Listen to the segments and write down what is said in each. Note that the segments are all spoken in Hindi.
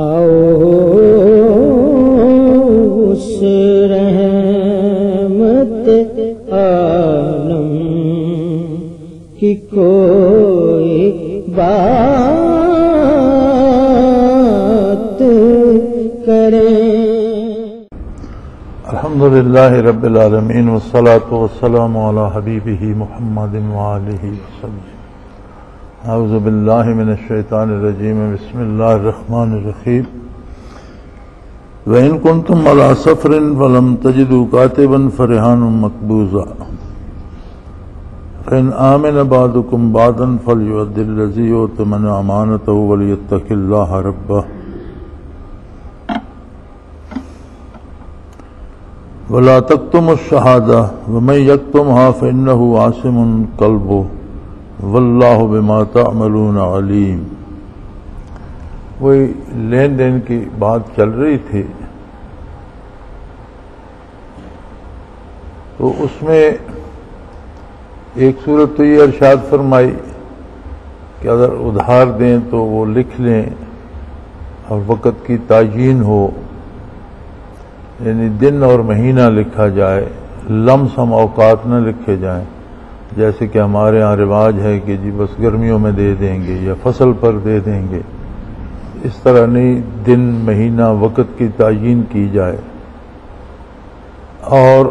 आओ उस रहमत आलम की कोई बात करें। अल्हम्दुलिल्लाह रब्बिल आलमीन वस्सलातु वस्सलामु अला हबीबिही मुहम्मदिन व आलिही वसल्लम। आउज़ु बिल्लाहि मिनश शैतानिर रजीम, बिस्मिल्लाहिर रहमानिर रहीम। व इन कुंतुम अला सफरिन वलम तजिदू कातिबन फरिहानुम मकबूजा फ़इन आमिन बादुकुम बादन फल्युअद्दिल्लज़ी यु'तिमन अमानतहु वलियत्तकिल्लाह रब्बह वला तक्तुमुश शहादा वमन यक्तुमहा फ़इन्नहु आसिमुन क़ल्बुहु वल्लाहु बिमा तामलून अलीम। वही लेन देन की बात चल रही थी, तो उसमें एक सूरत तो ये इरशाद फरमाई कि अगर उधार दें तो वो लिख लें और वक़्त की तायीन हो, यानी दिन और महीना लिखा जाए, लमसम औकात न लिखे जाएं। जैसे कि हमारे यहाँ रिवाज है कि जी बस गर्मियों में दे देंगे या फसल पर दे देंगे, इस तरह नहीं दिन महीना वक़्त की तायीन की जाए। और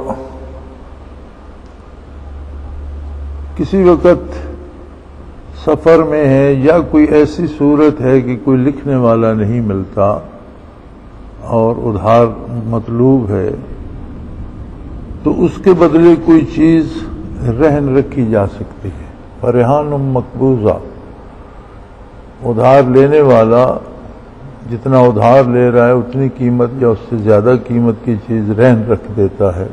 किसी वक़्त सफ़र में है या कोई ऐसी सूरत है कि कोई लिखने वाला नहीं मिलता और उधार मतलूब है, तो उसके बदले कोई चीज़ रहन रखी जा सकती है। फरहानुम मकबूजा, उधार लेने वाला जितना उधार ले रहा है उतनी कीमत या उससे ज़्यादा कीमत की चीज़ रहन रख देता है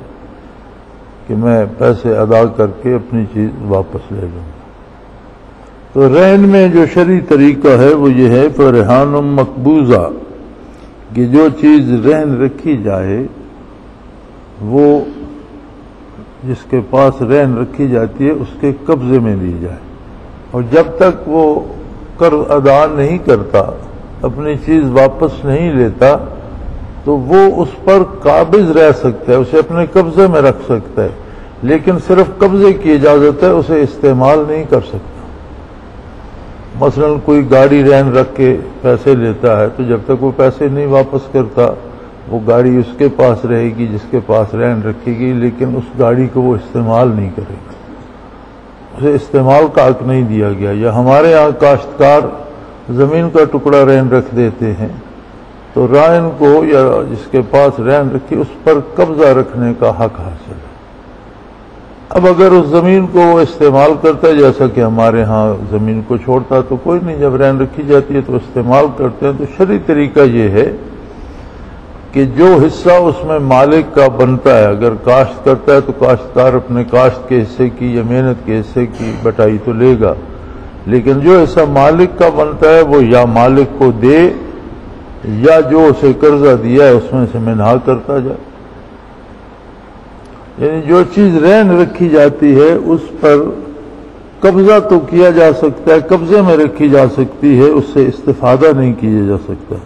कि मैं पैसे अदा करके अपनी चीज़ वापस ले लूँगा। तो रहन में जो शरई तरीका है वो ये है फरहानुम मकबूजा, कि जो चीज़ रहन रखी जाए वो जिसके पास रहन रखी जाती है उसके कब्जे में ली जाए, और जब तक वो कर्ज अदा नहीं करता, अपनी चीज़ वापस नहीं लेता, तो वो उस पर काबिज रह सकता है, उसे अपने कब्जे में रख सकता है, लेकिन सिर्फ कब्जे की इजाज़त है, उसे इस्तेमाल नहीं कर सकता। मसलन कोई गाड़ी रहन रख के पैसे लेता है, तो जब तक वो पैसे नहीं वापस करता वो गाड़ी उसके पास रहेगी जिसके पास रहन रखेगी, लेकिन उस गाड़ी को वो इस्तेमाल नहीं करेगा, उसे इस्तेमाल का हक नहीं दिया गया। या हमारे यहाँ काश्तकार ज़मीन का टुकड़ा रहन रख देते हैं, तो रायन को या जिसके पास रहन रखी उस पर कब्जा रखने का हक हासिल है। अब अगर उस ज़मीन को वो इस्तेमाल करता है, जैसा कि हमारे यहाँ ज़मीन को छोड़ता तो कोई नहीं, जब रहन रखी जाती है तो इस्तेमाल करते हैं। तो शरई तरीका ये है कि जो हिस्सा उसमें मालिक का बनता है, अगर काश्त करता है तो काश्तकार अपने काश्त के हिस्से की या मेहनत के हिस्से की बटाई तो लेगा, लेकिन जो हिस्सा मालिक का बनता है वो या मालिक को दे या जो उसे कर्जा दिया है उसमें से मिन्हा करता जाए। यानी जो चीज़ रहन रखी जाती है उस पर कब्जा तो किया जा सकता है, कब्जे में रखी जा सकती है, उससे इस्तिफादा नहीं किया जा सकता।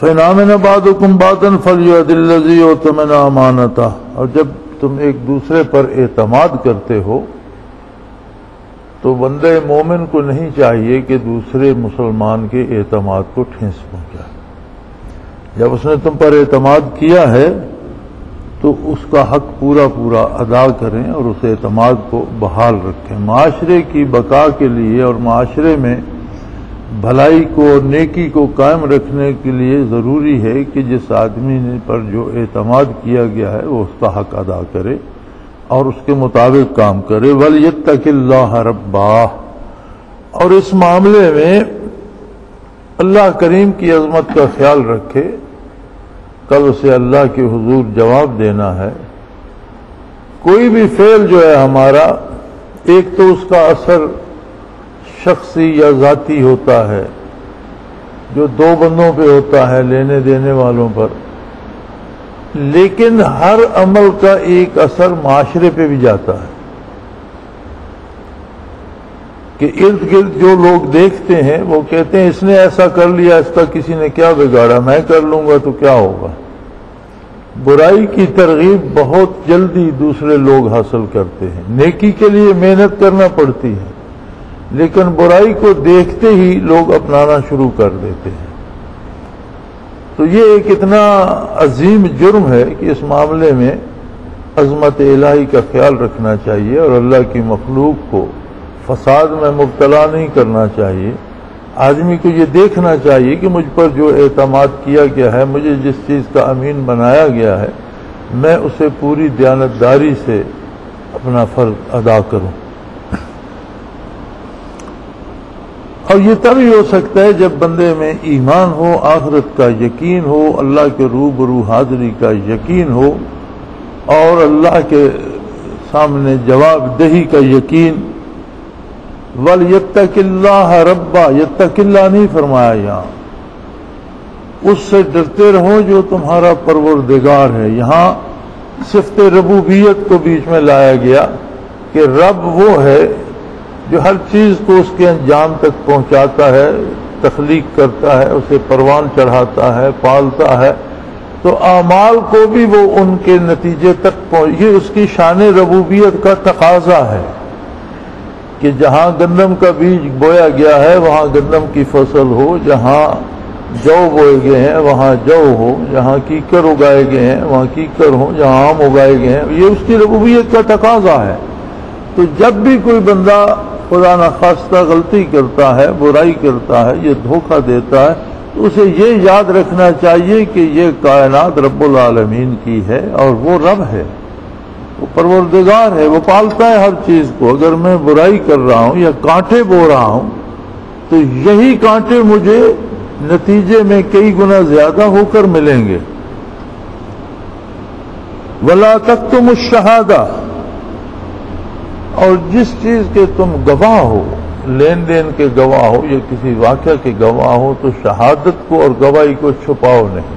फ़िनामिन बादुकुम बादन फल्युअद्दिल्लज़ी यु'तिमन अमानतह, और जब तुम एक दूसरे पर एतमाद करते हो तो बंदे मोमिन को नहीं चाहिए कि दूसरे मुसलमान के एतमाद को ठेस पहुँचाए। जब उसने तुम पर एतमाद किया है तो उसका हक पूरा पूरा अदा करें और उस एतमाद को बहाल रखें। माशरे की बका के लिए और माशरे में भलाई को नेकी को कायम रखने के लिए ज़रूरी है कि जिस आदमी ने पर जो एतमाद किया गया है वो उसका हक अदा करे और उसके मुताबिक काम करे। वलियत्तकिल्लाह रब्बह, और इस मामले में अल्लाह करीम की अज़मत का ख्याल रखे, कल उसे अल्लाह के हुजूर जवाब देना है। कोई भी फेल जो है हमारा, एक तो उसका असर शख्सी या ज़ाती होता है, जो दो बंदों पे होता है, लेने देने वालों पर, लेकिन हर अमल का एक असर माशरे पे भी जाता है। कि इर्द गिर्द जो लोग देखते हैं वो कहते हैं इसने ऐसा कर लिया, इसका किसी ने क्या बिगाड़ा, मैं कर लूंगा तो क्या होगा। बुराई की तरगीब बहुत जल्दी दूसरे लोग हासिल करते हैं। नेकी के लिए मेहनत करना पड़ती है, लेकिन बुराई को देखते ही लोग अपनाना शुरू कर देते हैं। तो ये एक इतना अजीम जुर्म है कि इस मामले में अजमत इलाही का ख्याल रखना चाहिए और अल्लाह की मखलूक को फसाद में मुब्तला नहीं करना चाहिए। आदमी को ये देखना चाहिए कि मुझ पर जो एतमाद किया गया है, मुझे जिस चीज़ का अमीन बनाया गया है, मैं उसे पूरी दयानतदारी से अपना फर्ज अदा करूं। और ये तभी हो सकता है जब बंदे में ईमान हो, आखिरत का यकीन हो, अल्लाह के रूबरू हाज़िरी का यकीन हो और अल्लाह के सामने जवाबदेही का यकीन। वल यत्तकिल्लाह रब्बा, यत्तकिल्लाह नहीं फरमाया यहाँ, उससे डरते रहो जो तुम्हारा परवरदिगार है। यहाँ सिफ़ते रबूबियत को बीच में लाया गया कि रब वो है जो हर चीज़ को उसके अंजाम तक पहुंचाता है, तख्लीक करता है, उसे परवान चढ़ाता है, पालता है, तो आमाल को भी वो उनके नतीजे तक पहुँच। ये उसकी शान रबूबियत का तकाजा है कि जहाँ गंदम का बीज बोया गया है वहाँ गंदम की फसल हो, जहाँ जौ बोए गए हैं वहाँ जौ हो, जहाँ कीकर उगाए गए हैं वहाँ कीकर हो, जहाँ आम उगाए गए हैं, ये उसकी रबूबियत का तकाजा है। तो जब भी कोई बंदा खुदा न खास्ता गलती करता है, बुराई करता है, ये धोखा देता है, तो उसे ये याद रखना चाहिए कि ये कायनात रब्बुल आलमीन की है और वो रब है, वो परवरदिगार है, वो पालता है हर चीज़ को। अगर मैं बुराई कर रहा हूँ या कांटे बो रहा हूँ तो यही कांटे मुझे नतीजे में कई गुना ज़्यादा होकर मिलेंगे। वला तक्तुमु शहादा, और जिस चीज़ के तुम गवाह हो, लेन देन के गवाह हो या किसी वाक़या के गवाह हो, तो शहादत को और गवाही को छुपाओ नहीं,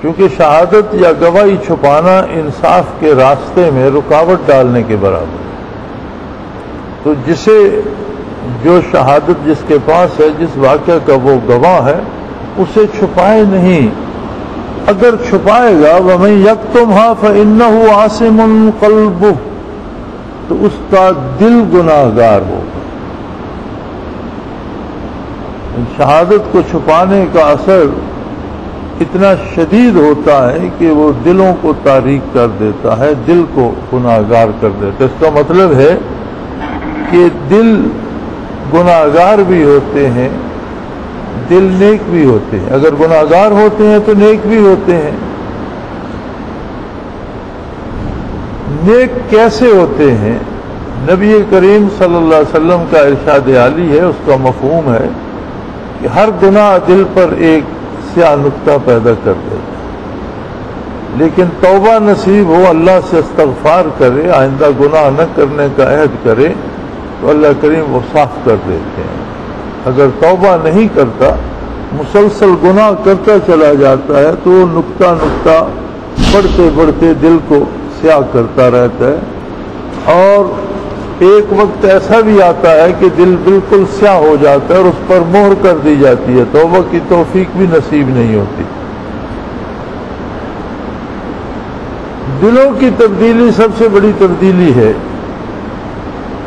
क्योंकि शहादत या गवाही छुपाना इंसाफ के रास्ते में रुकावट डालने के बराबर। तो जिसे जो शहादत जिसके पास है, जिस वाक़या का वो गवाह है, उसे छुपाए नहीं। अगर छुपाएगा वमन यक्तुमहा फइन्नहु आसिमुन क़ल्बुहु, तो उसका दिल गुनाहगार होगा। शहादत को छुपाने का असर इतना शदीद होता है कि वो दिलों को तारीक कर देता है, दिल को गुनाहगार कर देता है। इसका मतलब है कि दिल गुनाहगार भी होते हैं, दिल नेक भी होते हैं। अगर गुनाहगार होते हैं तो नेक भी होते हैं। नेक कैसे होते हैं? नबी करीम सल्लल्लाहु अलैहि वसल्लम का इरशाद आली है, उसका मफहूम है कि हर गुनाह दिल पर एक स्याह नुक्ता पैदा कर देता है, लेकिन तौबा नसीब हो, अल्लाह से इस्तग़फ़ार करे, आइंदा गुनाह न करने का अहद करे, तो अल्लाह करीम वो साफ़ कर देते हैं। अगर तौबा नहीं करता, मुसलसल गुनाह करता चला जाता है, तो वो नुक्ता नुक्ता बढ़ते बढ़ते दिल को स्याह करता रहता है। और एक वक्त ऐसा भी आता है कि दिल बिल्कुल स्याह हो जाता है और उस पर मोहर कर दी जाती है, तौबा की तौफीक भी नसीब नहीं होती। दिलों की तब्दीली सबसे बड़ी तब्दीली है,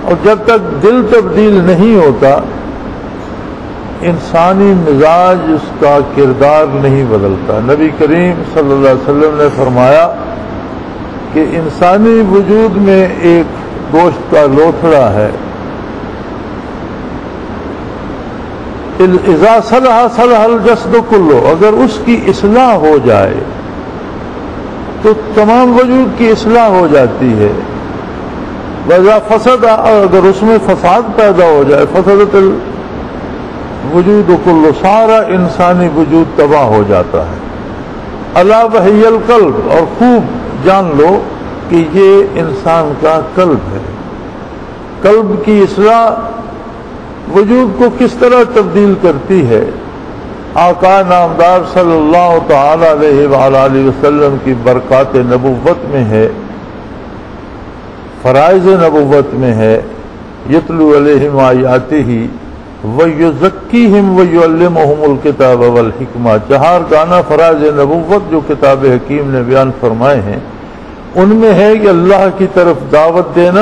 और जब तक दिल तब्दील नहीं होता, इंसानी मिजाज, उसका किरदार नहीं बदलता। नबी करीम सल्लल्लाहु अलैहि वसल्लम ने फरमाया कि इंसानी वजूद में एक गोश्त का लोथड़ा है, इज़ा सलहा सलहल जस्दु कुल्लु, अगर उसकी इस्लाह हो जाए तो तमाम वजूद की इस्लाह हो जाती है। वज़ा फसदा, अगर उसमें फसाद पैदा हो जाए, फसदतल वजूद कुल्लु, सारा इंसानी वजूद तबाह हो जाता है। अला वहियल क़ल्ब, और खूब जान लो कि ये इंसान का कल्ब है। कल्ब की इस्लाह वजूद को किस तरह तब्दील करती है? आका नामदार सल्लल्लाहु ताला अलैहि वसल्लम की बरक़ात नबुव्वत में है, फ़राइज़ नबुव्वत में है, यतलू अलैहिम आयातिही वयुज़क्कीहिम वयुअल्लिमुहुमुल किताब वल हिकमा। चार गाना फराज नबुव्वत जो किताब हकीम ने बयान फरमाए हैं उनमें है कि अल्लाह की तरफ दावत देना,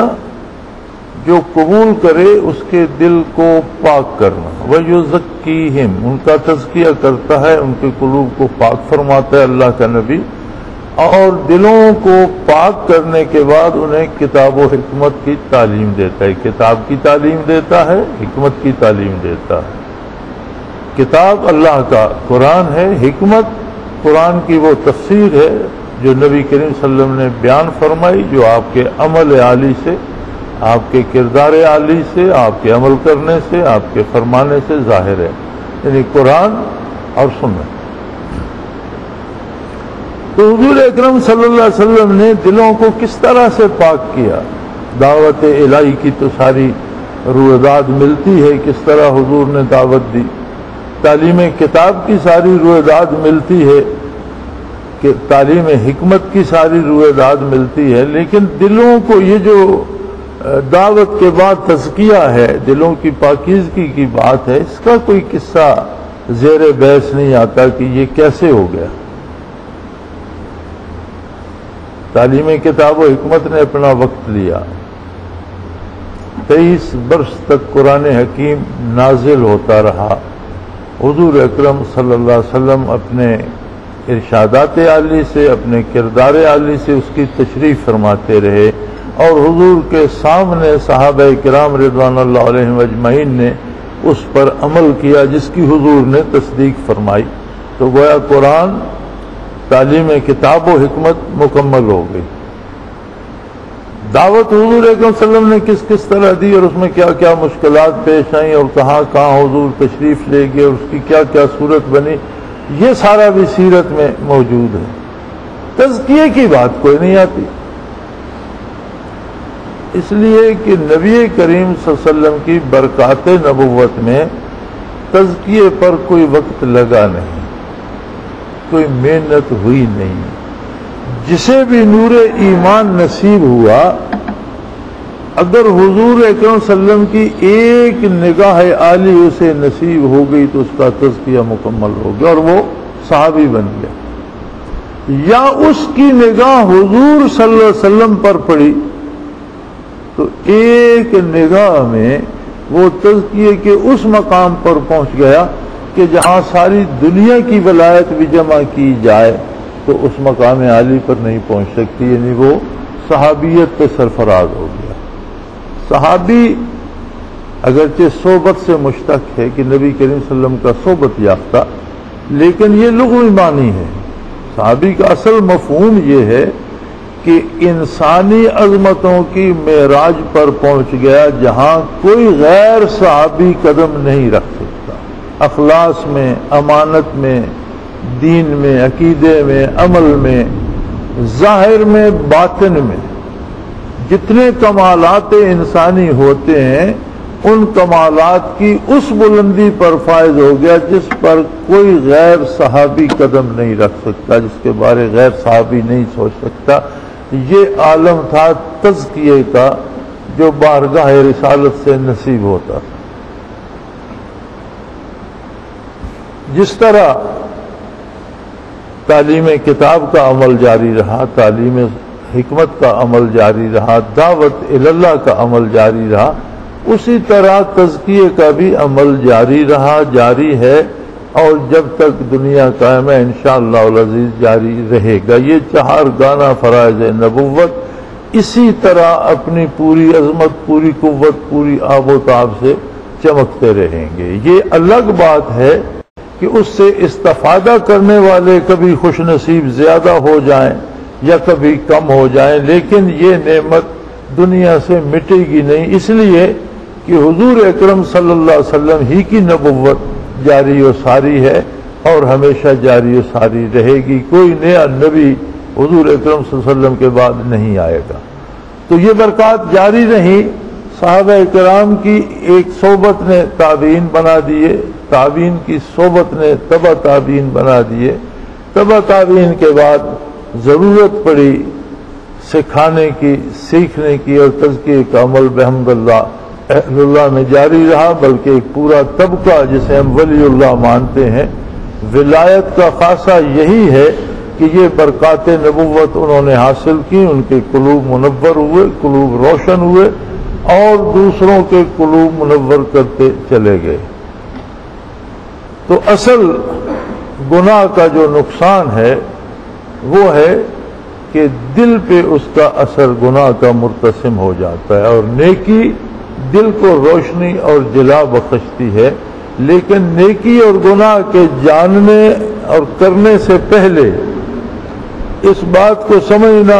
जो कबूल करे उसके दिल को पाक करना, वयुज़क्कीहिम उनका तज़किया करता है, उनके कुलूब को पाक फरमाता है अल्लाह का नबी, और दिलों को पाक करने के बाद उन्हें किताब और हिकमत की तालीम देता है। किताब की तालीम देता है, हिकमत की तालीम देता है। किताब अल्लाह का कुरान है, हिकमत कुरान की वो तफसीर है जो नबी करीम सल्लल्लाहु अलैहि वसल्लम ने बयान फरमाई, जो आपके अमल आली से, आपके किरदार आली से, आपके अमल करने से, आपके फरमाने से जाहिर है, यानी कुरान और सुन्नत। तो हुजूर अकरम सल्लल्लाहु अलैहि वसल्लम ने दिलों को किस तरह से पाक किया, दावत इलाही की तो सारी रुएदाद मिलती है, किस तरह हुजूर ने दावत दी, तालीम किताब की सारी रुएदाद मिलती है, कि तालीम हिकमत की सारी रुएदाद मिलती है, लेकिन दिलों को ये जो दावत के बाद तज़किया है, दिलों की पाकीज़गी की बात है, इसका कोई किस्सा ज़ेर बहस नहीं आता कि ये कैसे हो गया। तालीम किताब और हिकमत ने अपना वक्त लिया, 23 वर्ष तक कुरान हकीम नाजिल होता रहा। हुजूर अकरम सल्लल्लाहु अलैहि वसल्लम अपने इरशादात आली से, अपने किरदार आली से उसकी तशरीफ़ फरमाते रहे, और हुजूर के सामने सहाबा किराम रिज़वानुल्लाह अलैहिम अजमईन ने उस पर अमल किया जिसकी हुजूर ने तस्दीक फरमाई। तो गोया कुरान, तालीम किताब और हिकमत मुकम्मल हो गई। दावत हुजूर अकरम सल्लल्लाहु अलैहि वसल्लम ने किस किस तरह दी और उसमें क्या क्या मुश्किलात पेश आईं और कहाँ कहाँ हुजूर तशरीफ़ ले गए और उसकी क्या क्या सूरत बनी, ये सारा भी सीरत में मौजूद है। तज़किये की बात कोई नहीं आती, इसलिए कि नबी करीम सल्लल्लाहु अलैहि वसल्लम की बरकात नबुव्वत में तज़किये पर कोई वक्त लगा नहीं, कोई मेहनत हुई नहीं। जिसे भी नूरे ईमान नसीब हुआ, अगर हुजूर अकरम सल्लम की एक निगाह आली उसे नसीब हो गई तो उसका तज़किया मुकम्मल हो गया और वो सहाबी बन गया। या उसकी निगाह हुजूर सल्लल्लाहु अलैहि वसल्लम पर पड़ी तो एक निगाह में वो तज़किये के उस मकाम पर पहुंच गया कि जहाँ सारी दुनिया की वलायत भी जमा की जाए तो उस मकाम आली पर नहीं पहुँच सकती, यानी वो सहाबियत पे सरफराज हो गया। सहाबी अगरचे सोबत से मुश्तक है कि नबी करीम सल्लम का सोबत याफ्ता, लेकिन ये लुग़वी मानी है। सहाबी का असल मफहूम ये है कि इंसानी अजमतों की मेराज पर पहुँच गया जहाँ कोई गैर सहाबी कदम नहीं रख सकता, अखलास में, अमानत में, दीन में, अकीदे में, अमल में, ज़ाहिर में, बातिन में। जितने कमालात इंसानी होते हैं उन कमालात की उस बुलंदी पर फायज हो गया जिस पर कोई गैर सहाबी कदम नहीं रख सकता, जिसके बारे गैर सहाबी नहीं सोच सकता। ये आलम था तज़किये का जो बारगाह रिसालत से नसीब होता था। जिस तरह तालीम किताब का अमल जारी रहा, तालीम हिकमत का अमल जारी रहा, दावत इल्लाह का अमल जारी रहा, उसी तरह तज़किये का भी अमल जारी रहा, जारी है, और जब तक दुनिया कायम है इंशाअल्लाह अज़ीज़ जारी रहेगा। ये चार गाना फराइज़ नबुव्वत इसी तरह अपनी पूरी अज़मत, पूरी कुव्वत, पूरी आबोताब से चमकते रहेंगे। ये अलग बात है कि उससे इस्तिफादा करने वाले कभी खुशनसीब ज़्यादा हो जाएं या कभी कम हो जाएं, लेकिन ये नेमत दुनिया से मिटेगी नहीं, इसलिए कि हुजूर अकरम सल्लल्लाहु अलैहि वसल्लम ही की नबुव्वत जारी और सारी है और हमेशा जारी और सारी रहेगी। कोई नया नबी हुजूर अकरम सल्लल्लाहु अलैहि वसल्लम के बाद नहीं आएगा। तो ये बरक़ात जारी रही। सहाबा किराम की एक सोबत ने ताबीन बना दिए, ताबीन की सोबत ने तबा ताबीन बना दिए, तबा ताबीन के बाद ज़रूरत पड़ी सिखाने की, सीखने की, और तज़किये का अमल बहमदुल्लाह अहलुल्लाह में जारी रहा, बल्कि एक पूरा तबका जिसे हम वलीउल्लाह मानते हैं, विलायत का खासा यही है कि ये बरक़ात नबुव्वत उन्होंने हासिल की, उनके कुलूब मुनव्वर हुए, कुलूब रोशन हुए और दूसरों के कुलूब मुनव्वर करते चले गए। तो असल गुनाह का जो नुकसान है वो है कि दिल पे उसका असर गुनाह का मुर्तसिम हो जाता है, और नेकी दिल को रोशनी और जला बख्शती है, लेकिन नेकी और गुनाह के जानने और करने से पहले इस बात को समझना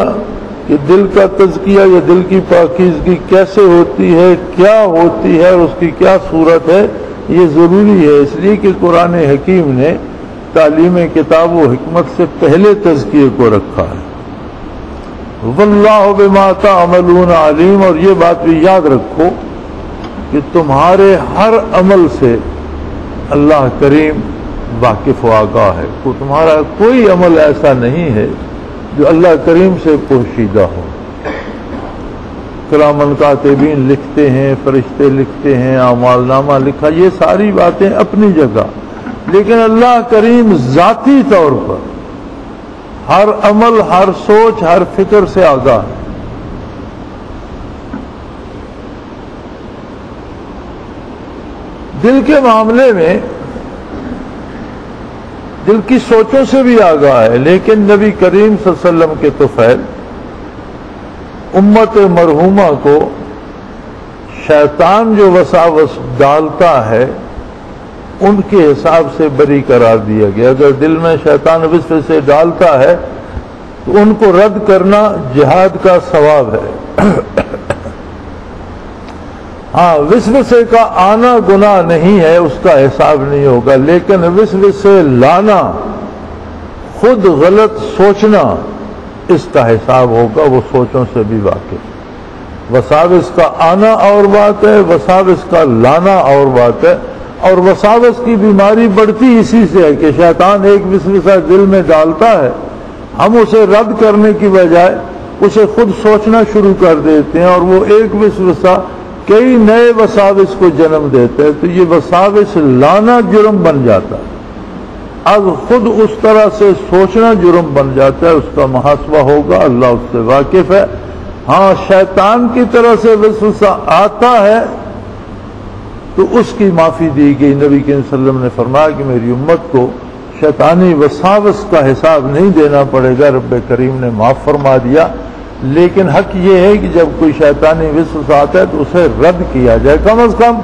कि दिल का तज़किया या दिल की पाकीज़गी कैसे होती है, क्या होती है और उसकी क्या सूरत है, ये ज़रूरी है। इसलिए कि कुरान हकीम ने तालीम किताब व हिकमत से पहले तज़किए को रखा है। वल्लाहु बिमा तामलून अलीम। और ये बात भी याद रखो कि तुम्हारे हर अमल से अल्लाह करीम वाकिफ व आगाह है। तो तुम्हारा कोई अमल ऐसा नहीं है जो अल्लाह करीम से पोशीदा हो। किरामन कातिबीन लिखते हैं, फरिश्ते लिखते हैं, आमालनामा लिखा, ये सारी बातें अपनी जगह, लेकिन अल्लाह करीम ज़ाती तौर पर हर अमल, हर सोच, हर फिक्र से आगाह है। दिल के मामले में दिल की सोचों से भी आगाह है, लेकिन नबी करीम सल्लल्लाहु अलैहि वसल्लम के तुफैल उम्मत मरहूमा को शैतान जो वसावस डालता है उनके हिसाब से बरी करार दिया गया। अगर दिल में शैतान विश्व से डालता है तो उनको रद्द करना जिहाद का सवाब है। हाँ, विस्वसे का आना गुनाह नहीं है, उसका हिसाब नहीं होगा, लेकिन विस्वसे लाना, खुद गलत सोचना, इसका हिसाब होगा। वो सोचों से भी वाकिफ। वसाविस का आना और बात है, वसाविस का लाना और बात है। और वसावस की बीमारी बढ़ती इसी से है कि शैतान एक विस्वसा दिल में डालता है, हम उसे रद्द करने की बजाय उसे खुद सोचना शुरू कर देते हैं और वो एक विस्वसा कई नए वसाविस को जन्म देते हैं। तो ये वसाविस लाना जुर्म बन जाता है, अब खुद उस तरह से सोचना जुर्म बन जाता है, उसका मुहासबा होगा, अल्लाह उससे वाकिफ है। हाँ, शैतान की तरह से विस्वसा आता है तो उसकी माफ़ी दी गई। नबी करीम सल्लल्लाहु अलैहि वसल्लम ने फरमाया कि मेरी उम्मत को शैतानी वसावस का हिसाब नहीं देना पड़ेगा। रब करीम ने माफ़ फरमा दिया, लेकिन हक ये है कि जब कोई शैतानी वसवसा आता है तो उसे रद्द किया जाए, कम अज़ कम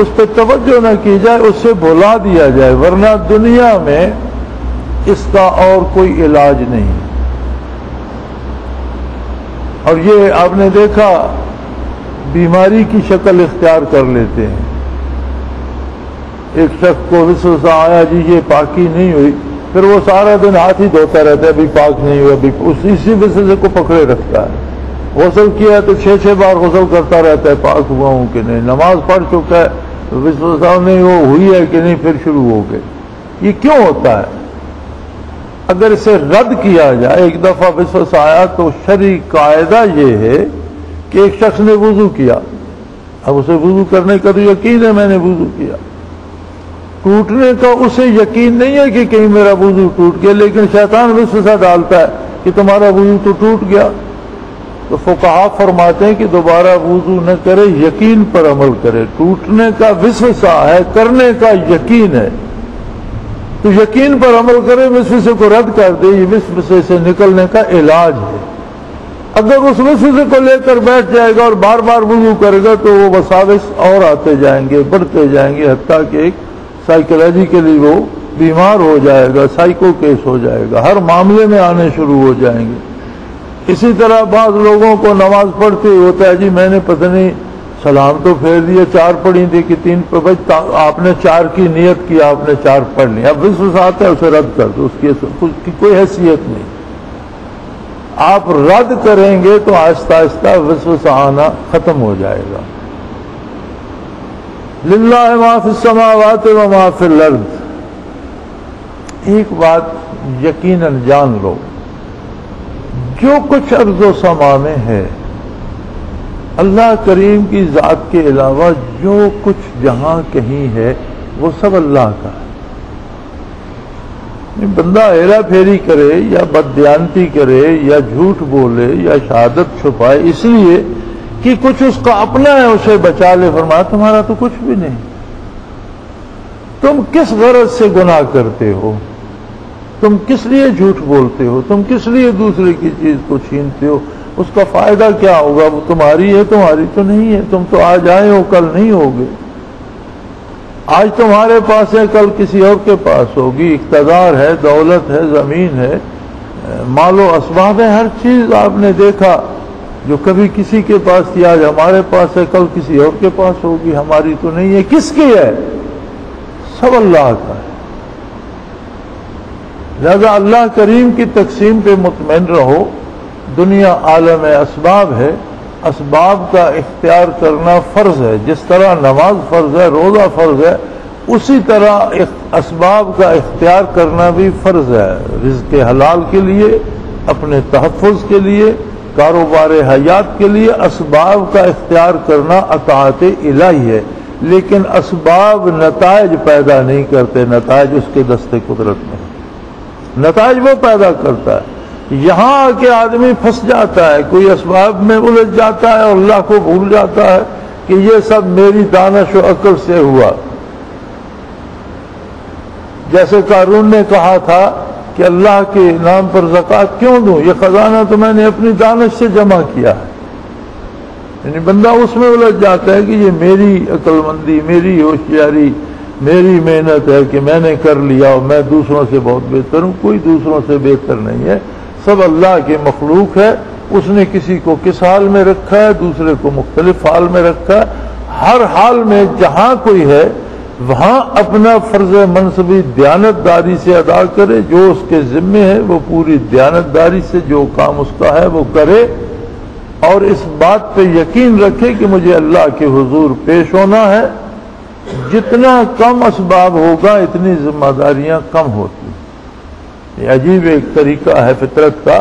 उस पर तवज्जो न की जाए, उससे भुला दिया जाए, वरना दुनिया में इसका और कोई इलाज नहीं। और ये आपने देखा बीमारी की शक्ल इख्तियार कर लेते हैं। एक शख्स को वसवसा आया, जी ये पाकी नहीं हुई, फिर वो सारा दिन हाथ ही धोता रहता है, अभी पाक नहीं हुआ, अभी इसी वसवसे को पकड़े रखता है। गुस्ल किया है तो 6-6 बार गुस्ल करता रहता है, पाक हुआ हूं कि नहीं, नमाज पढ़ चुका है, वसवसा नहीं वो हुई है कि नहीं, फिर शुरू हो गए। ये क्यों होता है? अगर इसे रद्द किया जाए, एक दफ़ा वसवसा आया तो शरई कायदा ये है कि एक शख्स ने वुजू किया, अब उसे वुजू करने का तो यकीन है मैंने वुजू किया, टूटने का उसे यकीन नहीं है कि कहीं मेरा वुजू टूट गया, लेकिन शैतान वसवसा डालता है कि तुम्हारा वुजू तो टूट गया। तो फुकहा फरमाते हैं कि दोबारा वुजू न करे, यकीन पर अमल करे। टूटने का वसवसा है, करने का यकीन है, तो यकीन पर अमल करे, वसवसे को रद्द कर दे, ये वसवसे से निकलने का इलाज है। अगर उस वसवसे को लेकर बैठ जाएगा और बार बार वुजू करेगा तो वो वसाविस और आते जाएंगे, बढ़ते जाएंगे, हत्ता कि एक साइकोलॉजिकली वो बीमार हो जाएगा, साइको केस हो जाएगा, हर मामले में आने शुरू हो जाएंगे। इसी तरह बाद लोगों को नमाज पढ़ते ही होता है, जी मैंने पता नहीं सलाम तो फेर दिया, 4 पढ़ी थी कि 3 पर, भाई आपने 4 की नियत की, आपने 4 पढ़ ली, अब विश्वास आता है उसे रद्द कर दो, उसकी कोई हैसियत नहीं। आप रद्द करेंगे तो आहिस्ता आहिस्ता विश्वास आना खत्म हो जाएगा। लिल्लाह माफिस्समावात व माफिल अर्द। एक बात यकीनन जान लो, जो कुछ अर्ज़ो समा में है अल्लाह करीम की ज़ात के अलावा जो कुछ जहाँ कहीं है वो सब अल्लाह का है। बंदा हेरा फेरी करे या बददियानती करे या झूठ बोले या शहादत छुपाए इसलिए कि कुछ उसका अपना है उसे बचा ले, फरमाया तुम्हारा तो कुछ भी नहीं, तुम किस गरज से गुनाह करते हो, तुम किस लिए झूठ बोलते हो, तुम किस लिए दूसरे की चीज़ को छीनते हो, उसका फ़ायदा क्या होगा, वो तुम्हारी है तुम्हारी तो नहीं है, तुम तो आज आए हो कल नहीं होगे, आज तुम्हारे पास है कल किसी और के पास होगी, इक़्तिदार है, दौलत है, ज़मीन है, मालो असबाब है, हर चीज़ आपने देखा जो कभी किसी के पास थी आज हमारे पास है कल किसी और के पास होगी, हमारी तो नहीं है, किसकी है, सब अल्लाह का है। लिहाजा अल्लाह करीम की तकसीम पे मुतमइन रहो। दुनिया आलम असबाब है, असबाब का इख्तियार करना फ़र्ज़ है, जिस तरह नमाज फ़र्ज़ है, रोज़ा फ़र्ज़ है, उसी तरह असबाब का इख्तियार करना भी फ़र्ज़ है, रिज़्क़ हलाल के लिए, अपने तहफ़्फ़ुज़ के लिए, कारोबार हयात के लिए असबाब का इख्तियार करना अताअत इलाही है। लेकिन असबाब नताइज पैदा नहीं करते, नताइज उसके दस्ते कुदरत में है, नताइज वो पैदा करता है। यहाँ आके आदमी फंस जाता है, कोई असबाब में उलझ जाता है और अल्लाह को भूल जाता है कि ये सब मेरी दानिश और अक्ल से हुआ। जैसे कारून ने कहा था कि अल्लाह के नाम पर ज़कात क्यों दूँ, ये खजाना तो मैंने अपनी दानिश से जमा किया है। यानी बंदा उसमें उलझ जाता है कि ये मेरी अक्लमंदी, मेरी होशियारी, मेरी मेहनत है कि मैंने कर लिया और मैं दूसरों से बहुत बेहतर हूँ। कोई दूसरों से बेहतर नहीं है, सब अल्लाह के मखलूक है। उसने किसी को किस हाल में रखा है, दूसरे को मुख्तलिफ हाल में रखा है। हर हाल में जहाँ कोई है वहाँ अपना फर्ज मनसबी दयानतदारी से अदा करे, जो उसके जिम्मे है वो पूरी दयानतदारी से जो काम उसका है वो करे और इस बात पे यकीन रखे कि मुझे अल्लाह के हुजूर पेश होना है। जितना कम असबाब होगा इतनी जिम्मेदारियाँ कम होती। अजीब एक तरीका है फितरत का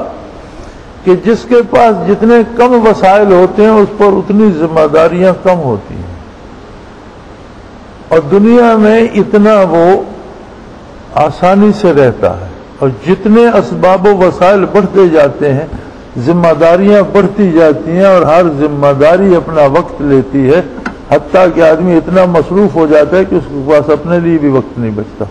कि जिसके पास जितने कम वसाइल होते हैं उस पर उतनी जिम्मेदारियां कम होती हैं और दुनिया में इतना वो आसानी से रहता है। और जितने असबाब वसाइल बढ़ते जाते हैं जिम्मेदारियां बढ़ती जाती हैं और हर जिम्मेदारी अपना वक्त लेती है, हत्ता कि आदमी इतना मसरूफ हो जाता है कि उसके पास अपने लिए भी वक्त नहीं बचता।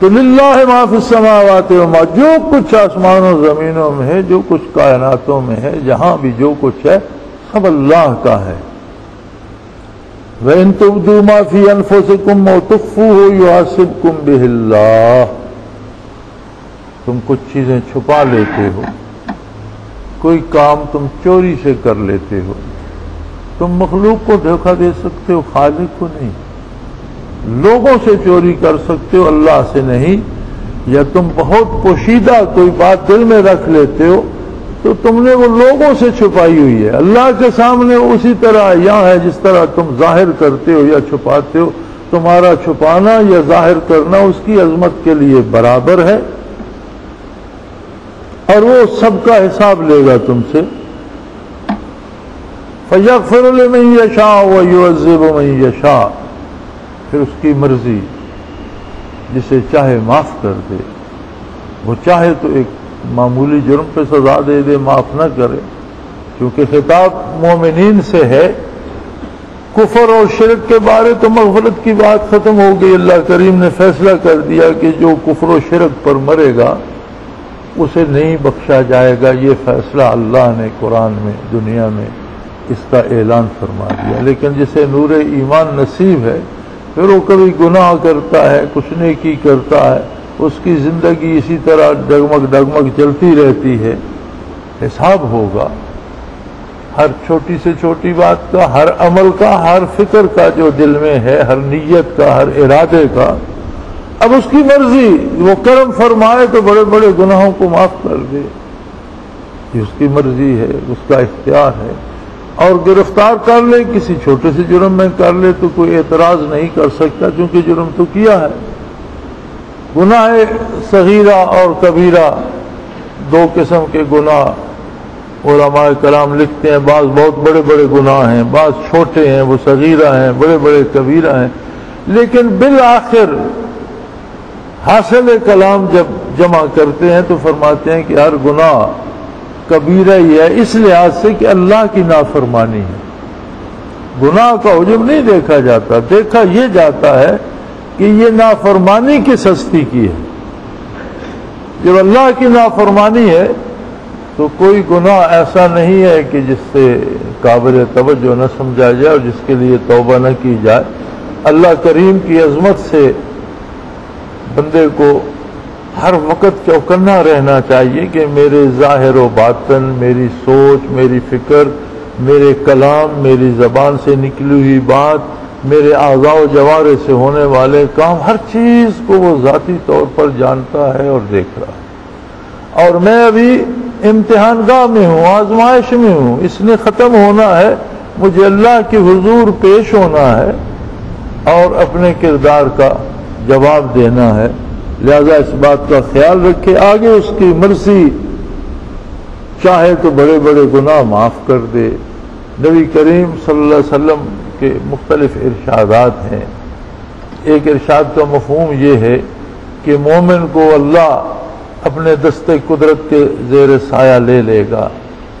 तो लिल्लाहि मा फिस समावाति व मा, जो कुछ आसमानों ज़मीनों में है, जो कुछ कायनातों में है, जहाँ भी जो कुछ है सब अल्लाह का है। व इन तुब्दू मा फी अनफुसिकुम व तुख्फूहु युहासिबकुम बिहिल्लाह, तुम कुछ चीज़ें छुपा लेते हो, कोई काम तुम चोरी से कर लेते हो, तुम मखलूक को धोखा दे सकते हो, खालिक को नहीं। लोगों से चोरी कर सकते हो, अल्लाह से नहीं। या तुम बहुत पोशीदा कोई बात दिल में रख लेते हो तो तुमने वो लोगों से छुपाई हुई है, अल्लाह के सामने उसी तरह यहाँ है जिस तरह तुम जाहिर करते हो या छुपाते हो। तुम्हारा छुपाना या जाहिर करना उसकी अजमत के लिए बराबर है और वो सबका हिसाब लेगा तुमसे। फ़यग़फ़िरु लिमन यशाअ व युअज़्ज़िबु मन यशाअ, फिर उसकी मर्जी, जिसे चाहे माफ़ कर दे, वो चाहे तो एक मामूली जुर्म पे सज़ा दे दे, माफ़ ना करे, क्योंकि खिताब मोमिनीन से है। कुफर और शिरक के बारे तो मग़फ़रत की बात ख़त्म हो गई, अल्लाह करीम ने फैसला कर दिया कि जो कुफर और शिरक पर मरेगा उसे नहीं बख्शा जाएगा। ये फैसला अल्लाह ने कुरान में दुनिया में इसका ऐलान फरमा दिया। लेकिन जिसे नूर ईमान नसीब है फिर वो कभी गुनाह करता है, कुछ नेकी करता है, उसकी ज़िंदगी इसी तरह डगमग डगमग चलती रहती है। हिसाब होगा हर छोटी से छोटी बात का, हर अमल का, हर फिक्र का जो दिल में है, हर नीयत का, हर इरादे का। अब उसकी मर्जी, वो करम फरमाए तो बड़े बड़े गुनाहों को माफ़ कर दे, ये उसकी मर्जी है, उसका इख्तियार है। और गिरफ्तार कर ले किसी छोटे से जुर्म में कर ले तो कोई एतराज़ नहीं कर सकता, क्योंकि जुर्म तो किया है। गुनाह सगीरा और कबीरा, दो किस्म के गुनाह उलमा कराम लिखते हैं बाज़ बहुत बड़े बड़े गुनाह हैं, बाज़ छोटे हैं, वो सगीरा हैं, बड़े बड़े कबीरा हैं, लेकिन बिल आखिर हासिल कलाम जब जमा करते हैं तो फरमाते हैं कि हर गुनाह कबीरा ही है इस लिहाज से कि अल्लाह की नाफरमानी है। गुनाह का उजब नहीं देखा जाता, देखा यह जाता है कि ये नाफरमानी किस हस्ती की है। जब अल्लाह की नाफरमानी है तो कोई गुनाह ऐसा नहीं है कि जिससे काबिल तवज्जो न समझा जाए और जिसके लिए तौबा न की जाए। अल्लाह करीम की अजमत से बंदे को हर वक्त चौकन्ना रहना चाहिए कि मेरे ज़ाहिर व बातिन, मेरी सोच, मेरी फिक्र, मेरे कलाम, मेरी ज़बान से निकली हुई बात, मेरे आज़ा व जवारे से होने वाले काम, हर चीज़ को वो ज़ाती तौर पर जानता है और देख रहा है। और मैं अभी इम्तिहान गाह में हूँ, आजमाइश में हूँ, इसने ख़त्म होना है, मुझे अल्लाह के हुजूर पेश होना है और अपने किरदार का जवाब देना है। लिहाजा इस बात का ख्याल रखे, आगे उसकी मर्जी चाहे तो बड़े बड़े गुनाह माफ़ कर दे। नबी करीम सल्लल्लाहु अलैहि वसल्लम के मुख्तलिफ इरशादात हैं। एक इरशाद का मफहूम ये है कि मोमिन को अल्लाह अपने दस्ते कुदरत के ज़ेर साया ले लेगा,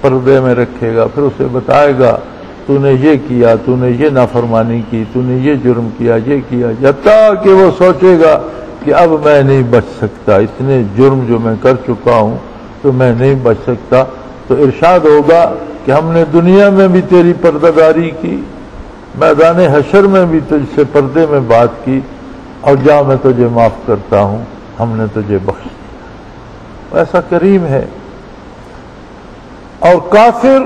पर्दे में रखेगा, फिर उसे बताएगा तूने ये किया, तूने ये नाफरमानी की, तूने ये जुर्म किया, ये किया, जता कि वो सोचेगा कि अब मैं नहीं बच सकता, इतने जुर्म जो मैं कर चुका हूँ तो मैं नहीं बच सकता। तो इरशाद होगा कि हमने दुनिया में भी तेरी पर्दादारी की, मैदान हशर में भी तुझसे पर्दे में बात की, और जा मैं तुझे माफ़ करता हूँ, हमने तुझे बख्श दिया। ऐसा करीम है। और काफिर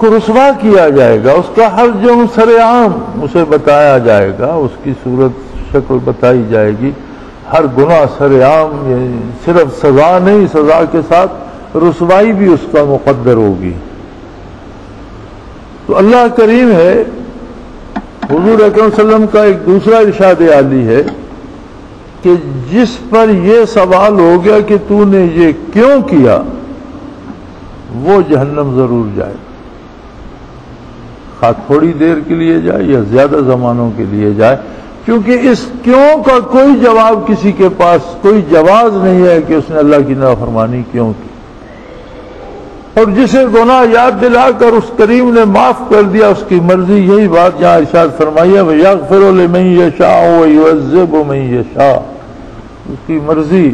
को रुसवा किया जाएगा, उसका हर जुर्म सरेआम उसे बताया जाएगा, उसकी सूरत शक्ल बताई जाएगी, हर गुनाह सरेआम, सिर्फ सजा नहीं, सजा के साथ रुसवाई भी उसका मुकद्दर होगी। तो अल्लाह करीम है। हुजूर अकरम सल्लल्लाहु अलैहि वसल्लम का एक दूसरा इरशाद आली है कि जिस पर यह सवाल हो गया कि तूने ये क्यों किया, वो जहन्नम जरूर जाए, खा थोड़ी देर के लिए जाए या ज्यादा जमानों के लिए जाए, क्योंकि इस क्यों का कोई जवाब, किसी के पास कोई जवाब नहीं है कि उसने अल्लाह की नाफरमानी क्यों की। और जिसे गुनाह याद दिलाकर उस करीम ने माफ कर दिया, उसकी मर्जी। यही बात यहाँ इरशाद फरमाइए, यग़फ़िरु लिमन यशाअ व युअज़्ज़िबु मन यशाअ। उसकी मर्जी।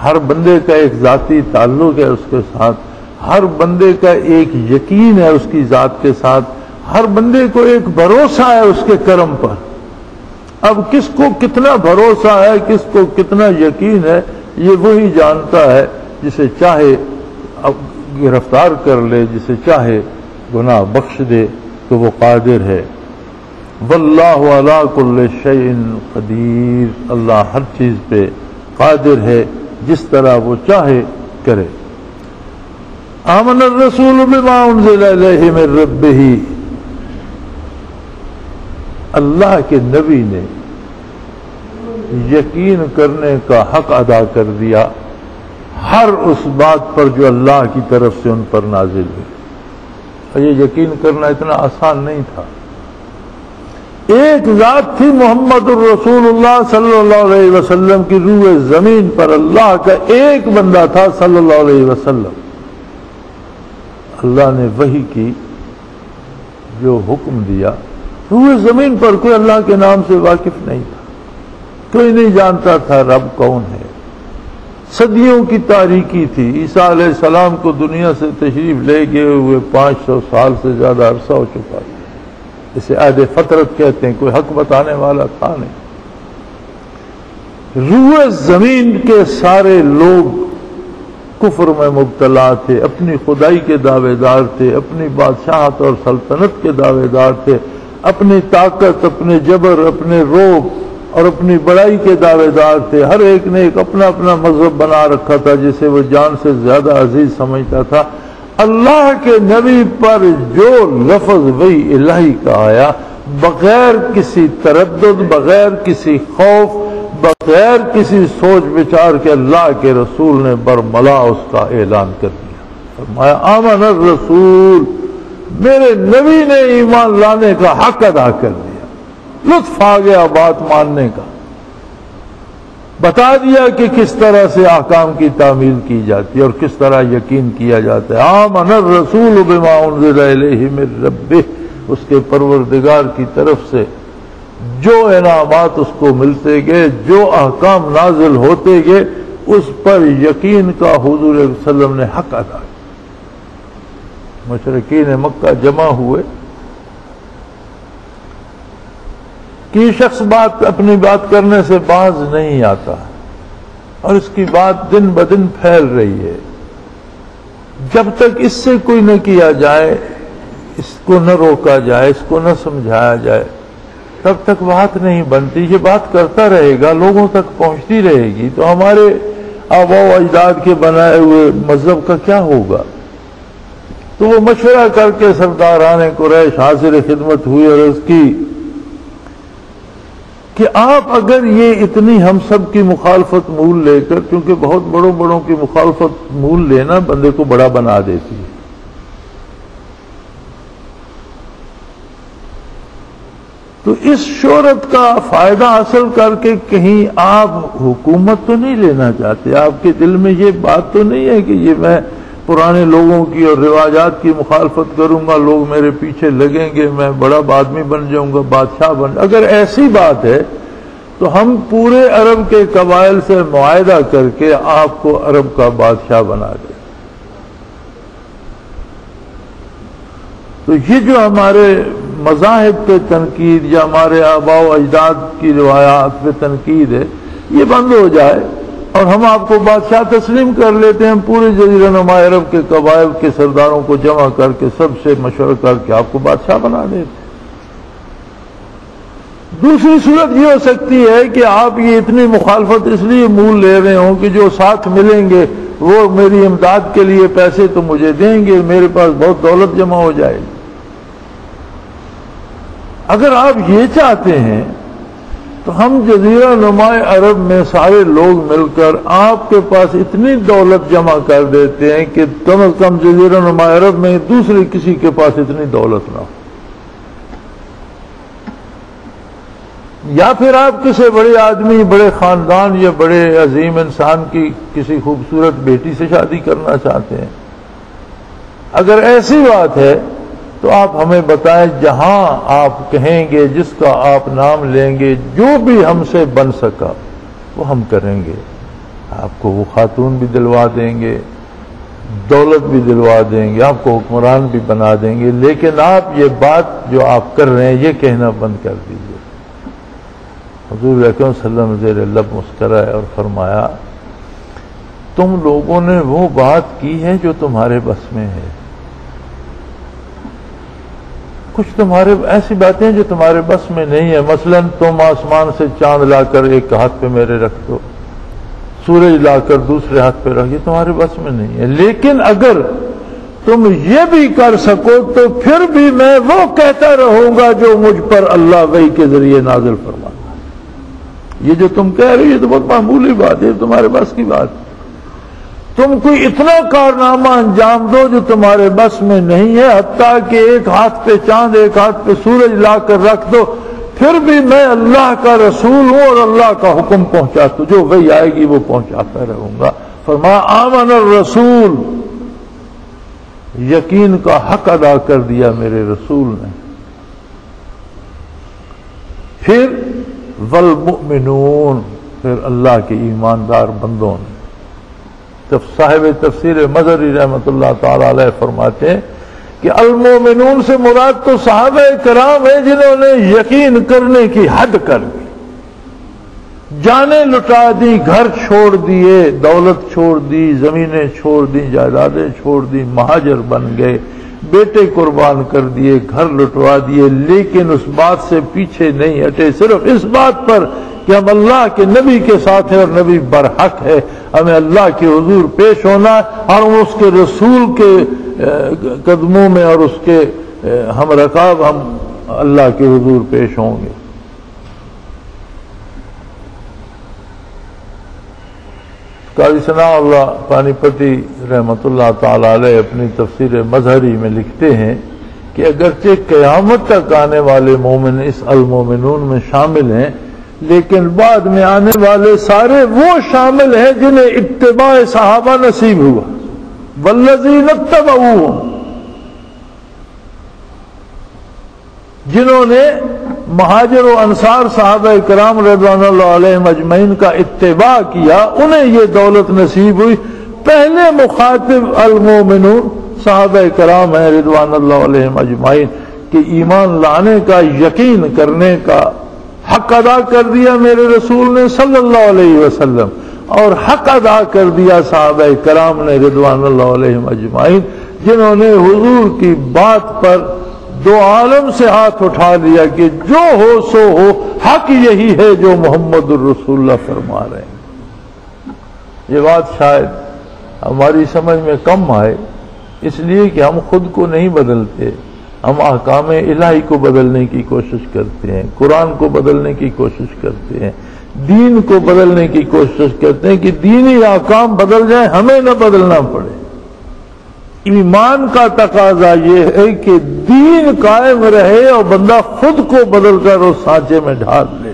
हर बंदे का एक ज़ाती ताल्लुक है उसके साथ, हर बंदे का एक यकीन है उसकी ज़ात के साथ, हर बंदे को एक भरोसा है उसके कर्म पर। अब किसको कितना भरोसा है, किसको कितना यकीन है, ये वही जानता है जिसे चाहे अब गिरफ्तार कर ले, जिसे चाहे गुनाह बख्श दे, तो वो कादिर है। वल्लाहु अला कुल्लि शैइन कदीर। अल्लाह हर चीज़ पे कादिर है, जिस तरह वो चाहे करे। आमन रसूल बिमा उनज़िला इलैहि मिन रब्बिही। अल्लाह के नबी ने यकीन करने का हक अदा कर दिया हर उस बात पर जो अल्लाह की तरफ से उन पर नाजिल हुई। और ये यकीन करना इतना आसान नहीं था। एक जात थी मुहम्मदुर रसूलुल्लाह सल्लल्लाहु अलैहि वसल्लम की रूए जमीन पर, अल्लाह का एक बंदा था सल्लल्लाहु अलैहि वसल्लम। अल्लाह ने वही की जो हुक्म दिया। पूरे जमीन पर कोई अल्लाह के नाम से वाकिफ नहीं था, कोई नहीं जानता था रब कौन है। सदियों की तारीकी थी। ईसा अलैहि सलाम को दुनिया से तशरीफ ले गए हुए 500 साल से ज्यादा अरसा हो चुका था। इसे आदे फतरत कहते हैं, कोई हक बताने वाला था नहीं। रूए जमीन के सारे लोग कुफर में मुब्तला थे, अपनी खुदाई के दावेदार थे, अपनी बादशाहत और सल्तनत के दावेदार थे, अपनी ताकत, अपने जबर, अपने रोब और अपनी बड़ाई के दावेदार थे। हर एक ने एक अपना अपना मजहब बना रखा था जिसे वो जान से ज्यादा अजीज समझता था। अल्लाह के नबी पर जो लफ्ज वही इलाही का आया, बगैर किसी तरद्दुद, बगैर किसी खौफ, बगैर किसी सोच विचार के अल्लाह के रसूल ने बरमला उसका ऐलान कर दिया। फरमाया आमन रसूल, मेरे नबी ने ईमान लाने का हक अदा कर दिया, लुत्फ आ गया बात मानने का, बता दिया कि किस तरह से अहकाम की तामील की जाती है और किस तरह यकीन किया जाता है। आमन रसूल बिमा उन्ज़िला इलैहि मिन रब्बिह, उसके परवरदिगार की तरफ से जो इनामात उसको मिलते गए, जो अहकाम नाजिल होते गए, उस पर यकीन का हुजूर सल्लम ने हक अदा किया। मुशरिकीन मक्का जमा हुए कि शख्स बात अपनी बात करने से बाज नहीं आता और इसकी बात दिन ब दिन फैल रही है। जब तक इससे कोई न किया जाए, इसको न रोका जाए, इसको न समझाया जाए, तब तक बात नहीं बनती। ये बात करता रहेगा, लोगों तक पहुंचती रहेगी, तो हमारे आबा अजदाद के बनाए हुए मजहब का क्या होगा। तो वो मशवरा करके सरदारान कुरैश हाजिर खिदमत हुई और उसकी कि आप अगर ये इतनी हम सब की मुखालफत मूल लेकर, क्योंकि बहुत बड़ों बड़ों की मुखालफत मूल लेना बंदे को बड़ा बना देती है, तो इस शोहरत का फायदा हासिल करके कहीं आप हुकूमत तो नहीं लेना चाहते। आपके दिल में ये बात तो नहीं है कि ये मैं पुराने लोगों की और रिवाजात की मुखालफत करूंगा, लोग मेरे पीछे लगेंगे, मैं बड़ा आदमी बन जाऊंगा, बादशाह बन। अगर ऐसी बात है तो हम पूरे अरब के कबाइल से मुआहदा करके आपको अरब का बादशाह बना दें। तो ये जो हमारे मज़ाहिब पे तनकीद या हमारे आबाओ अजदाद की रिवायात पे तनकीद है, ये बंद हो जाए और हम आपको बादशाह तस्लीम कर लेते हैं। पूरे जज़ीरा नुमा अरब के कबाइल के सरदारों को जमा करके सबसे मशवरा करके आपको बादशाह बना देते। दूसरी सूरत ये हो सकती है कि आप ये इतनी मुखालफत इसलिए मूल ले रहे हों कि जो साथ मिलेंगे वो मेरी इमदाद के लिए पैसे तो मुझे देंगे, मेरे पास बहुत दौलत जमा हो जाएगी। अगर आप ये चाहते हैं तो हम जजीरा नुमाए अरब में सारे लोग मिलकर आपके पास इतनी दौलत जमा कर देते हैं कि कम अज कम जजीरा नुमाए अरब में दूसरे किसी के पास इतनी दौलत ना हो। या फिर आप किसी बड़े आदमी, बड़े खानदान या बड़े अजीम इंसान की किसी खूबसूरत बेटी से शादी करना चाहते हैं, अगर ऐसी बात है तो आप हमें बताएं, जहां आप कहेंगे, जिसका आप नाम लेंगे, जो भी हमसे बन सका वो हम करेंगे। आपको वो खातून भी दिलवा देंगे, दौलत भी दिलवा देंगे, आपको हुक्मरान भी बना देंगे, लेकिन आप ये बात जो आप कर रहे हैं ये कहना बंद कर दीजिए। हुजूर अकरम सल्लल्लाहु अलैहि वसल्लम लब मुस्कराए और फरमाया, तुम लोगों ने वो बात की है जो तुम्हारे बस में है, कुछ तुम्हारे ऐसी बातें हैं जो तुम्हारे बस में नहीं है। मसलन तुम आसमान से चांद लाकर एक हाथ पे मेरे रख दो, सूरज लाकर दूसरे हाथ पे रख, ये तुम्हारे बस में नहीं है। लेकिन अगर तुम ये भी कर सको तो फिर भी मैं वो कहता रहूंगा जो मुझ पर अल्लाह वही के जरिए नाजिल फरमाता है। ये जो तुम कह रहे हो ये तो बहुत मामूली बात है, तुम्हारे बस की बात है। तुम कोई इतना कारनामा अंजाम दो जो तुम्हारे बस में नहीं है, हत्ता कि एक हाथ पे चांद एक हाथ पे सूरज लाकर रख दो, फिर भी मैं अल्लाह का रसूल हूं और अल्लाह का हुक्म पहुंचाता, जो वही आएगी वो पहुंचाता रहूंगा। फरमाया आमन रसूल, यकीन का हक अदा कर दिया मेरे रसूल ने। फिर वल मुमिनून, फिर अल्लाह के ईमानदार बंदों ने। तब साहिब तफसीर मजहरी रहमतुल्लाह ताला अलैह फरमाते हैं कि अल-मोमिनून से मुराद तो साहबे कराम है जिन्होंने यकीन करने की हद कर दी, जाने लुटा दी, घर छोड़ दिए, दौलत छोड़ दी, जमीनें छोड़ दी, जायदादें छोड़ दी, महाजर बन गए, बेटे कुर्बान कर दिए, घर लुटवा दिए, लेकिन उस बात से पीछे नहीं हटे, सिर्फ इस बात पर कि हम अल्लाह के नबी के साथ हैं और नबी बरहक है, हमें अल्लाह के हुजूर पेश होना और उसके रसूल के कदमों में और उसके हम रकाब हम अल्लाह के हुजूर पेश होंगे। काजी सनाउल्लाह पानीपति रहमतुल्लाह ताला अलैह अपनी तफसीर मजहरी में लिखते हैं कि अगरचे क़यामत तक आने वाले मोमिन इस अल-मोमिनून में शामिल हैं, लेकिन बाद में आने वाले सारे वो शामिल हैं जिन्हें इत्तिबाए सहाबा नसीब हुआ। वल्लज़ीना तबऊहुम, जिन्होंने महाजर व अंसार साहबा इकराम रज़ियल्लाहु अलैहिम अजमईन का इत्तिबा किया, उन्हें ये दौलत नसीब हुई। पहले मुखातिब अल-मोमिनून साहबा इकराम है रज़ियल्लाहु अलैहिम अजमईन कि ईमान लाने का, यकीन करने का हक अदा कर दिया मेरे रसूल ने सल्लल्लाहु अलैहि वसल्लम, और हक अदा कर दिया साहबा इकराम ने रज़ियल्लाहु अलैहिम अजमईन, जिन्होंने हुजूर की बात पर दो आलम से हाथ उठा लिया कि जो हो सो हो, हक यही है जो मोहम्मदुर रसूलुल्लाह फरमा रहे हैं। ये बात शायद हमारी समझ में कम आए, इसलिए कि हम खुद को नहीं बदलते, हम अहकाम इलाही को बदलने की कोशिश करते हैं, कुरान को बदलने की कोशिश करते हैं, दीन को बदलने की कोशिश करते हैं कि दीनी अहकाम बदल जाए, हमें न बदलना पड़े। ईमान का तकाजा ये है कि दीन कायम रहे और बंदा खुद को बदलकर उस सांचे में ढाल ले।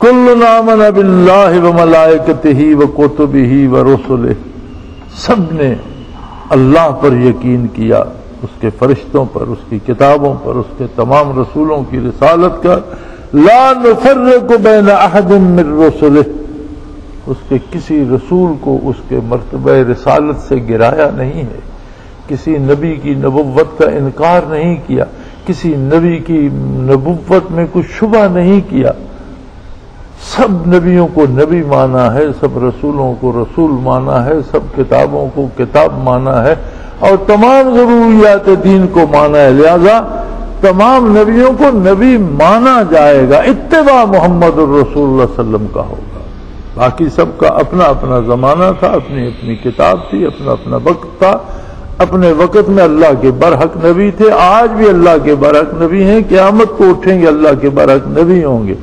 कुल्लुना आमना बिल्लाहि व मलाइकतिही व कुतुबिही व रुसुलिही, सब ने अल्लाह पर यकीन किया, उसके फरिश्तों पर, उसकी किताबों पर, उसके तमाम रसूलों की रिसालत का। ला नुफर्रिकु बैन अहदिम मिन रुसुलिही, उसके किसी रसूल को उसके मर्तबे रिसालत से गिराया नहीं है, किसी नबी की नबुव्वत का इनकार नहीं किया, किसी नबी की नबुव्वत में कुछ शुबा नहीं किया, सब नबियों को नबी माना है, सब रसूलों को रसूल माना है, सब किताबों को किताब माना है, और तमाम ज़रूरियात दीन को माना है। लिहाजा तमाम नबियों को नबी माना जाएगा, इत्तिबा मुहम्मदुर रसूलुल्लाह सल्लल्लाहु अलैहि वसल्लम का होगा। बाकी सबका अपना अपना ज़माना था, अपनी अपनी किताब थी, अपना अपना वक्त था, अपने वक्त में अल्लाह के बरहक नबी थे, आज भी अल्लाह के बरहक नबी हैं, क़यामत को उठेंगे अल्लाह के बरहक नबी होंगे,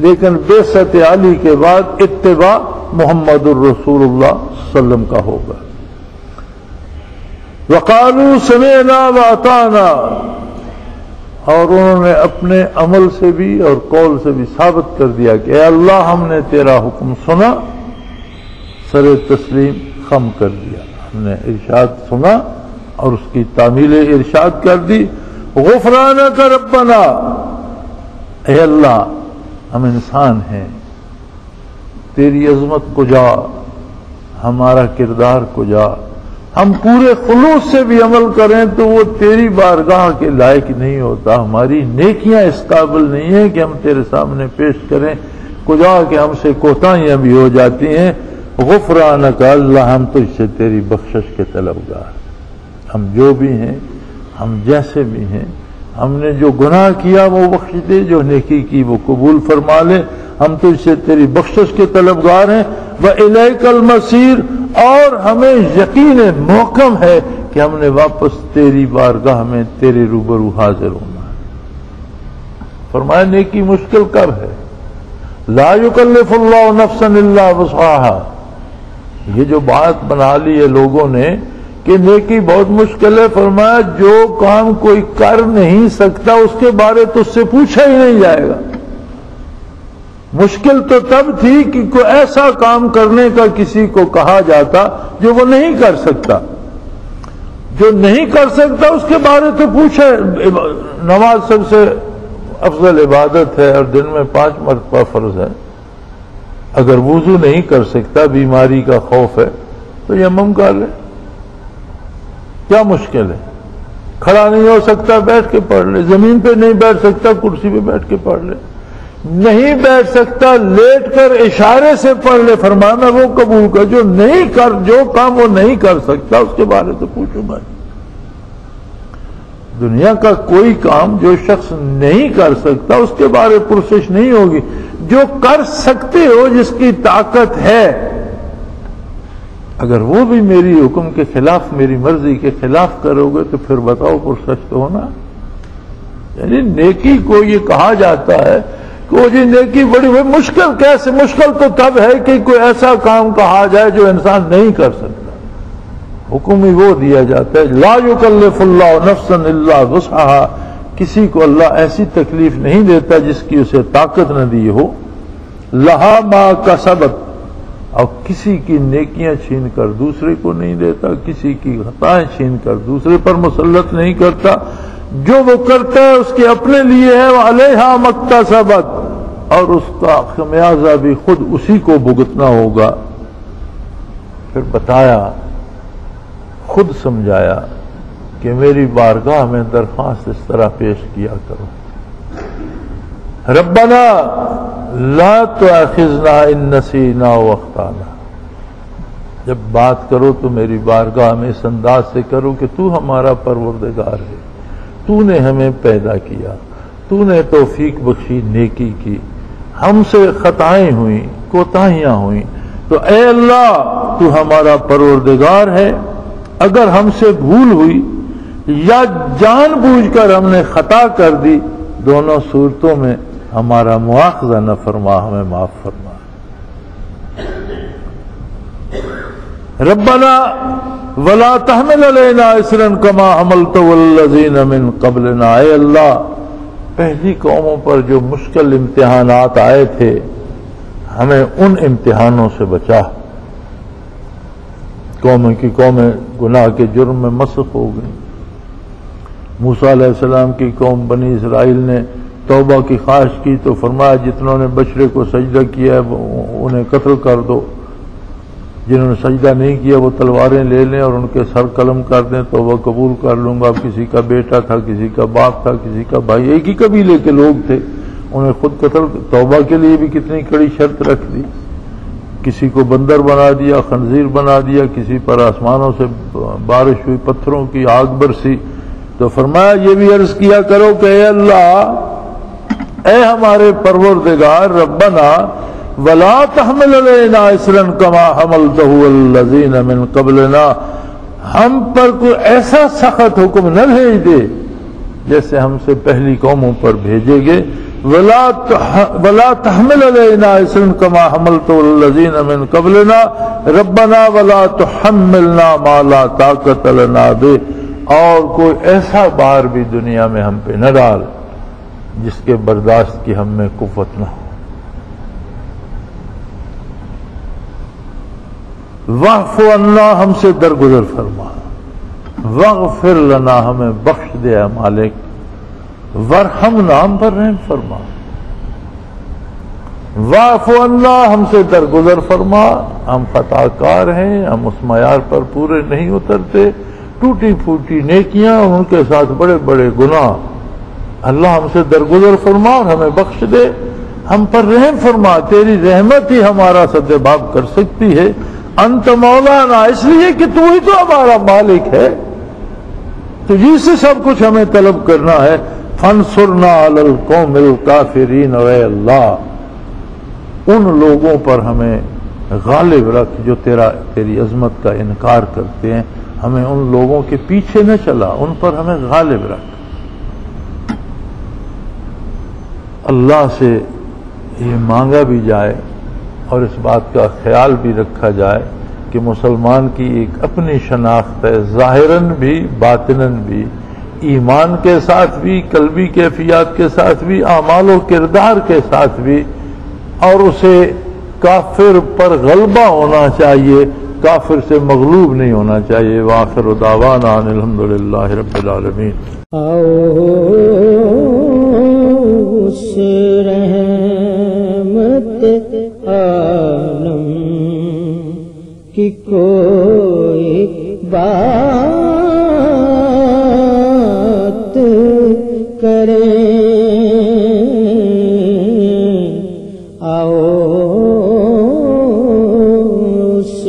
लेकिन बेसत आली के बाद इत्तिबा मुहम्मदुर रसूलुल्लाह सल्लल्लाहु अलैहि वसल्लम का होगा। वक़ालू समेना व अताना, और उन्होंने अपने अमल से भी और कौल से भी साबित कर दिया कि अल्लाह हमने तेरा हुक्म सुना, सरे तस्लीम खम कर दिया, हमने इरशाद सुना और उसकी तामील इरशाद कर दी। गुफराना का रब्बना, ऐ अल्लाह हम इंसान हैं, तेरी अजमत को जा, हमारा किरदार को जा, हम पूरे खुलूस से भी अमल करें तो वो तेरी बारगाह के लायक नहीं होता, हमारी नेकियां इस काबिल नहीं है कि हम तेरे सामने पेश करें, कुजा के हमसे कोताहियां भी हो जाती हैं। गुफरानक अल्लाह, हम तुझसे तेरी बख्शिश के तलबगार, हम जो भी हैं, हम जैसे भी हैं, हमने जो गुनाह किया वो बख्श दे, जो नेकी की वो कबूल फरमा ले, हम तुझसे तेरी बख्शिश के तलबगार हैं। व इलैकल मसीर, और हमें यकीन मोहकम है कि हमने वापस तेरी बारगाह में तेरे रूबरू हाजिर होना है। फरमाने की मुश्किल कब है, ला युकल्लिफुल्लाहु नफ्सन इल्ला वुसअहा, ये जो बात बना ली है लोगों ने कि नेकी बहुत मुश्किल है, फरमाया जो काम कोई कर नहीं सकता उसके बारे तुझसे पूछा ही नहीं जाएगा। मुश्किल तो तब थी कि कोई ऐसा काम करने का किसी को कहा जाता जो वो नहीं कर सकता, जो नहीं कर सकता उसके बारे तो पूछे। नमाज सबसे अफजल इबादत है और दिन में 5 मरतबा फर्ज है, अगर वुजू नहीं कर सकता, बीमारी का खौफ है तो यमम कर ले, क्या मुश्किल है, खड़ा नहीं हो सकता बैठ के पढ़ ले, जमीन पे नहीं बैठ सकता कुर्सी पे बैठ के पढ़ ले, नहीं बैठ सकता लेट कर इशारे से पढ़ ले, फरमाना वो कबूल कर, जो नहीं कर, जो काम वो नहीं कर सकता उसके बारे में तो पूछो मत। दुनिया का कोई काम जो शख्स नहीं कर सकता उसके बारे में कोशिश नहीं होगी, जो कर सकते हो, जिसकी ताकत है, अगर वो भी मेरी हुक्म के खिलाफ, मेरी मर्जी के खिलाफ करोगे तो फिर बताओ कोशिश तो होना। यानी नेकी को ये कहा जाता है तो जी नेकी बड़ी हुई मुश्किल कैसे, मुश्किल तो तब है कि कोई ऐसा काम कहा जाए जो इंसान नहीं कर सकता। हुक्म ही वो दिया जाता है, ला युकल्लिफुल्लाहु नफ्सन इल्ला वुसअहा, किसी को अल्लाह ऐसी तकलीफ नहीं देता जिसकी उसे ताकत न दी हो। लहा मा कसबत, और किसी की नेकियां छीन कर दूसरे को नहीं देता, किसी की खताएं छीन कर दूसरे पर मुसल्लत नहीं करता। जो वो करता है उसके अपने लिए है, वह अलैहा मक्तसबत, और उसका खमियाजा भी खुद उसी को भुगतना होगा। फिर बताया, खुद समझाया कि मेरी बारगाह में दरख्वास्त इस तरह पेश किया करो, रब्बना ला तुआखिज़ना इन नसीना व अख्ताना, जब बात करो तो मेरी बारगाह में इस अंदाज से करो कि तू हमारा परवरदिगार है, तूने हमें पैदा किया, तूने तौफीक बख्शी नेकी की, हमसे खताएं हुई, कोताहियां हुई, तो ए अल्लाह तू हमारा परवरदिगार है। अगर हमसे भूल हुई या जानबूझकर हमने खता कर दी, दोनों सूरतों में हमारा मुआखजा न फरमा, हमें माफ फरमा। रब्बना वला तहमिल अलैना इसरन कमा हमलतु वल्लज़ीन मिन क़ब्लना, ऐ अल्लाह पहली कौमों पर जो मुश्किल इम्तिहानात आए थे हमें उन इम्तिहानों से बचा। कौमें की कौमें गुनाह के जुर्म में मसक हो गई। मूसा अलैहिस्सलाम की कौम बनी इसराइल ने तौबा की ख्वाहिश की तो फरमाया जितनों ने बशरे को सजदा किया है उन्हें कत्ल कर दो, जिन्होंने सजदा नहीं किया वो तलवारें ले लें और उनके सर कलम कर दें, तौबा कबूल कर लूंगा। अब किसी का बेटा था, किसी का बाप था, किसी का भाई, एक ही कबीले के लोग थे, उन्हें खुद कत्ल। तौबा के लिए भी कितनी कड़ी शर्त रख दी, किसी को बंदर बना दिया, खंजीर बना दिया, किसी पर आसमानों से बारिश हुई, पत्थरों की आग बरसी। तो फरमाया ये भी अर्ज किया करो कि ऐ अल्लाह, ऐ हमारे परवरदिगार, रब्बना वला तहमिल अलैना इसरन कमा हमलतहु वल्लज़ीन मिन क़ब्लना, हम पर कोई ऐसा सख्त हुक्म न भेज दे जैसे हमसे पहली कौमों पर भेजेगे। वला तहमिल अलैना इसरन कमा हमलतहु वल्लज़ीन मिन क़ब्लना रब्बना वला तुहम्मिलना मा ला ताक़त लना बि, और कोई ऐसा बार भी दुनिया में हम पे न डाल जिसके बर्दाश्त की हम में कुव्वत ना हो। वाफ़ अन्ना, हमसे दरगुजर फरमा, वाग़फ़िर लना, हमें बख्श दे मालिक, वरहमना, हम पर रहम फरमा। वाफ़ अन्ना, हमसे दरगुजर फरमा, हम खताकार हैं, हम उस मयार पर पूरे नहीं उतरते, टूटी फूटी नेकियां और उनके साथ बड़े बड़े गुनाह। अल्लाह हमसे दरगुजर फरमा और हमें बख्श दे, हम पर रहम फरमा, तेरी रहमत ही हमारा सद्देबाब कर सकती है। अंत मौलाना, इसलिए कि तू ही तो हमारा मालिक है, तुझी से सब कुछ हमें तलब करना है। फंसुरना अलल कौमिल काफिरीन, ऐ अल्लाह उन लोगों पर हमें गालिब रख जो तेरी अजमत का इनकार करते हैं, हमें उन लोगों के पीछे न चला, उन पर हमें गालिब रख। अल्लाह से ये मांगा भी जाए और इस बात का ख्याल भी रखा जाए कि मुसलमान की एक अपनी शनाख्त है, ज़ाहिरन भी बातिनन भी, ईमान के साथ भी, कल्बी कैफियत के साथ भी, आमाल व किरदार के साथ भी। और उसे काफिर पर गलबा होना चाहिए, काफिर से मगलूब नहीं होना चाहिए। वाखिर दावाना अनिल्हम्दुलिल्लाहि रब्बिल आलमीन। उस रहमत आलम की कोई बात करें, आओ उस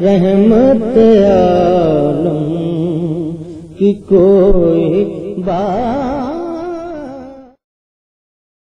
रहमत आलम की कोई बात